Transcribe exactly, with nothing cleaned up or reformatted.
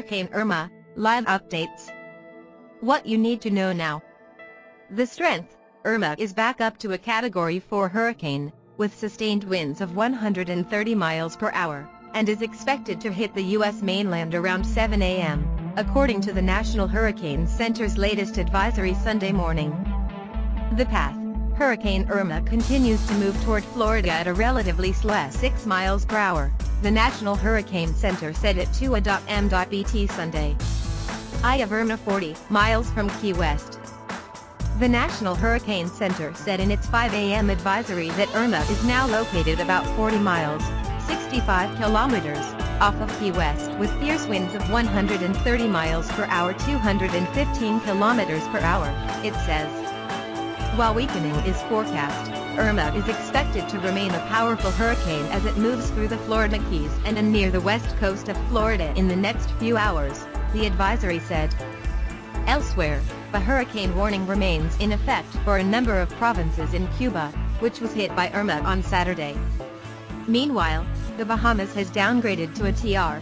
Hurricane Irma, live updates. What you need to know now. The strength, Irma is back up to a Category four hurricane, with sustained winds of one hundred thirty miles per hour, and is expected to hit the U S mainland around seven A M, according to the National Hurricane Center's latest advisory Sunday morning. The path, Hurricane Irma continues to move toward Florida at a relatively slow six miles per hour, the National Hurricane Center said at two A M B T Sunday. Eye of Irma forty miles from Key West. The National Hurricane Center said in its five A M advisory that Irma is now located about forty miles, sixty-five kilometers, off of Key West with fierce winds of one hundred thirty miles per hour, two hundred fifteen kilometers per hour, it says. While weakening is forecast, Irma is expected to remain a powerful hurricane as it moves through the Florida Keys and near the west coast of Florida in the next few hours, the advisory said. Elsewhere, a hurricane warning remains in effect for a number of provinces in Cuba, which was hit by Irma on Saturday. Meanwhile, the Bahamas has downgraded to a T R.